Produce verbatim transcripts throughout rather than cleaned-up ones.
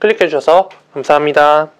클릭해주셔서 감사합니다.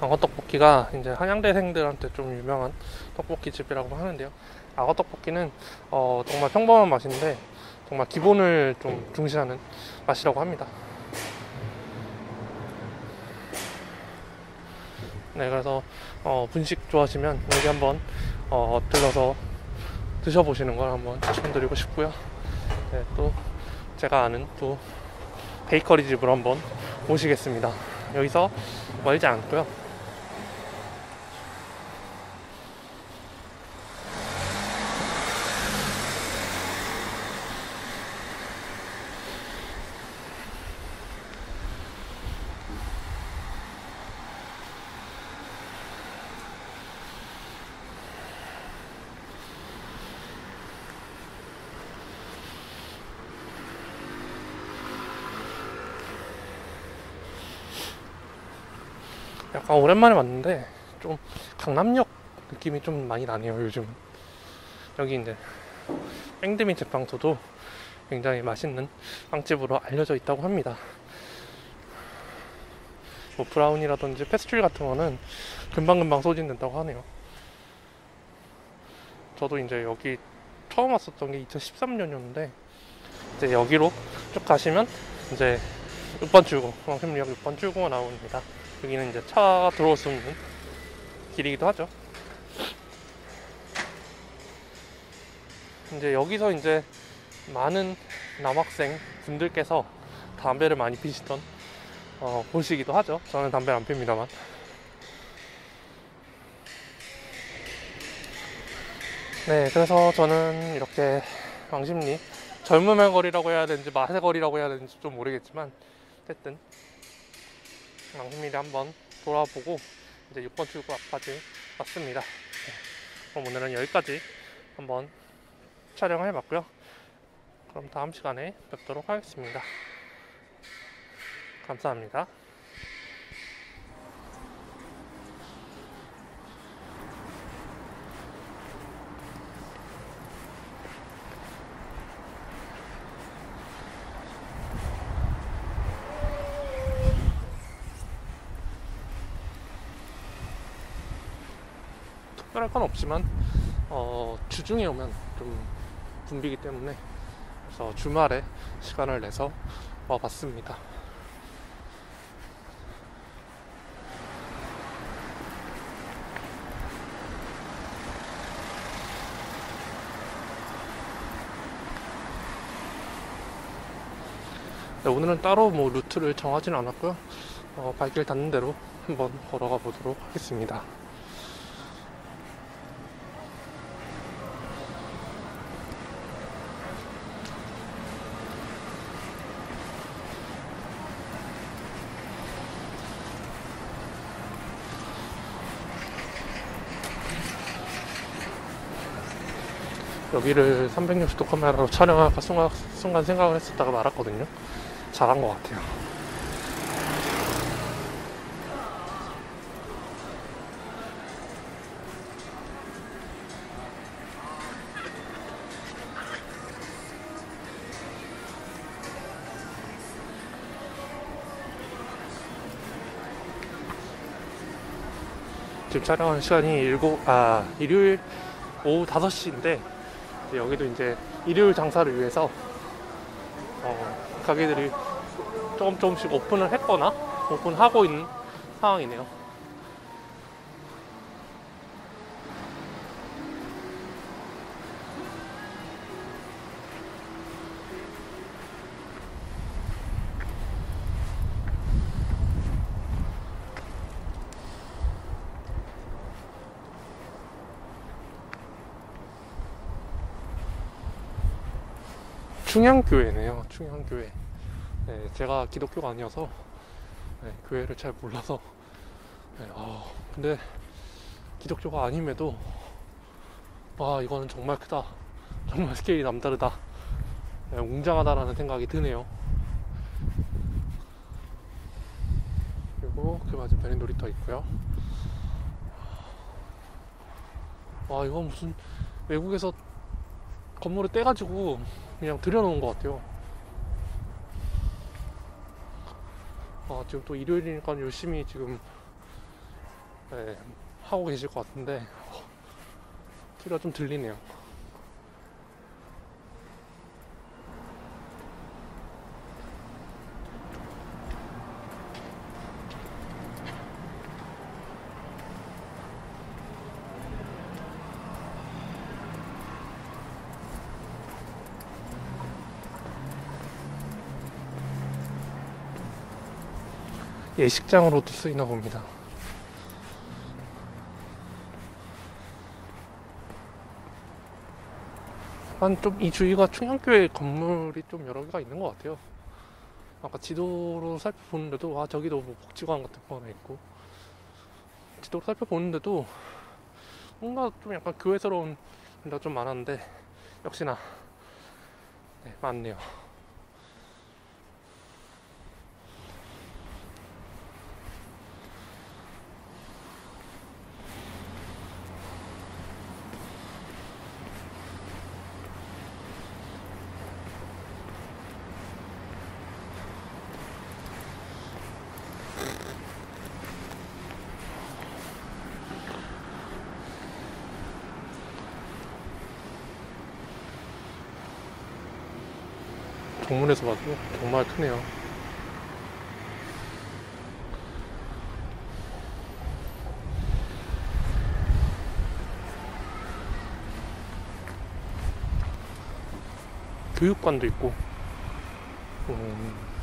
악어떡볶이가 이제 한양대생들한테 좀 유명한 떡볶이집이라고 하는데요. 악어떡볶이는 어, 정말 평범한 맛인데 정말 기본을 좀 중시하는 맛이라고 합니다. 네, 그래서 어, 분식 좋아하시면 여기 한번 어, 들러서 드셔보시는 걸 한번 추천드리고 싶고요. 네, 또 제가 아는 또 베이커리 집으로 한번 오시겠습니다. 여기서 멀지 않고요. 약간 오랜만에 왔는데 좀 강남역 느낌이 좀 많이 나네요. 요즘 여기 이제 땡드미 제빵소도 굉장히 맛있는 빵집으로 알려져 있다고 합니다. 뭐 브라운이라든지 패스트리 같은 거는 금방금방 소진된다고 하네요. 저도 이제 여기 처음 왔었던 게 이천십삼 년이었는데 이제 여기로 쭉 가시면 이제 육 번 출구, 강남역 육 번 출구가 나옵니다. 여기는 이제 차가 들어올 수 있는 길이기도 하죠. 이제 여기서 이제 많은 남학생 분들께서 담배를 많이 피시던 어, 곳이기도 하죠. 저는 담배를 안 핍니다만. 네, 그래서 저는 이렇게 왕십리 젊음의 거리라고 해야 되는지 맛의 거리라고 해야 되는지 좀 모르겠지만 어쨌든 왕십리를 한번 돌아보고 이제 육 번 출구 앞까지 왔습니다. 네, 그럼 오늘은 여기까지 한번 촬영을 해봤고요. 그럼 다음 시간에 뵙도록 하겠습니다. 감사합니다. 특별할 건 없지만 어, 주중에 오면 좀 붐비기 때문에 그래서 주말에 시간을 내서 와봤습니다. 네, 오늘은 따로 뭐 루트를 정하지는 않았고요. 어, 발길 닿는 대로 한번 걸어가 보도록 하겠습니다. 여기를 삼백육십 도 카메라로 촬영할까 순간, 순간 생각을 했었다가 말았거든요. 잘한 것 같아요. 지금 촬영하는 시간이 일곱, 아, 일요일 오후 다섯 시인데 여기도 이제 일요일 장사를 위해서 어, 가게들이 조금 조금씩 오픈을 했거나 오픈하고 있는 상황이네요. 충현교회네요. 충현교회. 네, 제가 기독교가 아니어서 네, 교회를 잘 몰라서 네, 어, 근데 기독교가 아님에도 와 이거는 정말 크다, 정말 스케일이 남다르다, 네, 웅장하다라는 생각이 드네요. 그리고 그 맞은편에 놀이터 있고요. 와 이건 무슨 외국에서 건물을 떼가지고 그냥 들여놓은 것 같아요. 아, 지금 또 일요일이니까 열심히 지금 네, 하고 계실 것 같은데 어, 소리가 좀 들리네요. 예식장으로도 쓰이나 봅니다. 한 좀 이 주위가 충현교회 건물이 좀 여러 개가 있는 것 같아요. 아까 지도로 살펴보는데도 아 저기도 뭐 복지관 같은 거 하나 있고, 지도로 살펴보는데도 뭔가 좀 약간 교회스러운 데가 좀 많았는데 역시나 네, 많네요. 정문에서 봐도 정말 크네요. 교육관도 있고. 음.